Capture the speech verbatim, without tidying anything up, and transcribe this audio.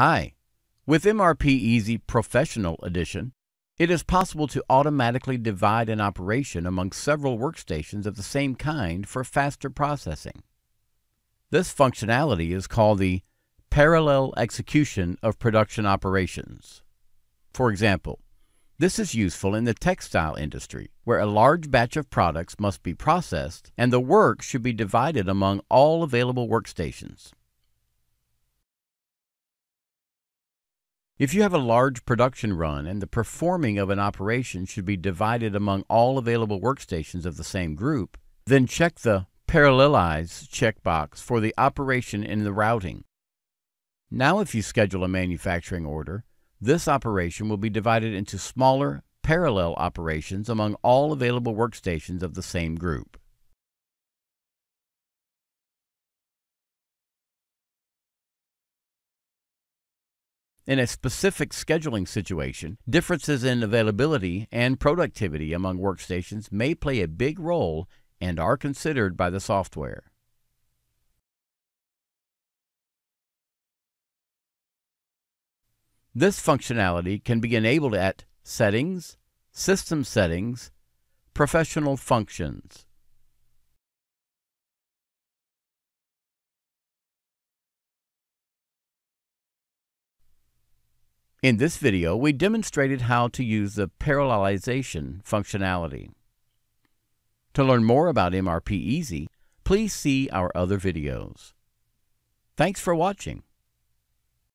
Hi! With M R P Easy Professional Edition, it is possible to automatically divide an operation among several workstations of the same kind for faster processing. This functionality is called the Parallel Execution of Production Operations. For example, this is useful in the textile industry, where a large batch of products must be processed and the work should be divided among all available workstations. If you have a large production run and the performing of an operation should be divided among all available workstations of the same group, then check the Parallelize checkbox for the operation in the routing. Now if you schedule a manufacturing order, this operation will be divided into smaller, parallel operations among all available workstations of the same group. In a specific scheduling situation, differences in availability and productivity among workstations may play a big role and are considered by the software. This functionality can be enabled at Settings, System Settings, Professional Functions. In this video, we demonstrated how to use the Parallelization functionality. To learn more about M R P Easy, please see our other videos. Thanks for watching.